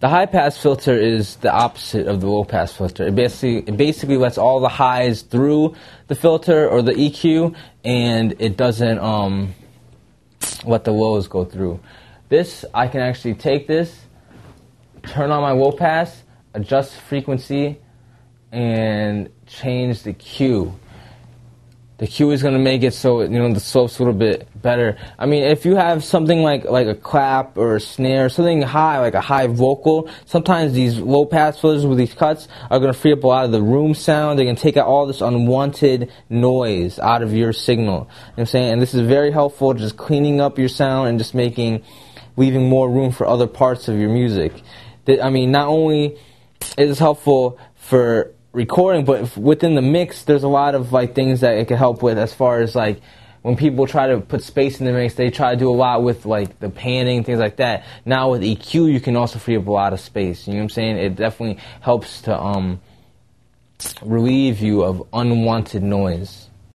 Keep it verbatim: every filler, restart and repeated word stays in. The high pass filter is the opposite of the low pass filter. It basically it basically lets all the highs through the filter or the E Q, and it doesn't um, let the lows go through. This, I can actually take this, turn on my low pass, adjust frequency, and change the Q. The Q is going to make it so you know the slope's a little bit better. I mean, if you have something like like a clap or a snare, something high, like a high vocal, sometimes these low pass filters with these cuts are going to free up a lot of the room sound. They can take out all this unwanted noise out of your signal. You know what I'm saying? And this is very helpful, just cleaning up your sound and just making, leaving more room for other parts of your music. I mean, not only is it helpful for recording, but within the mix there's a lot of like things that it can help with, as far as like when people try to put space in the mix, they try to do a lot with like the panning, things like that. Now with E Q you can also free up a lot of space, you know what I'm saying? It definitely helps to um relieve you of unwanted noise.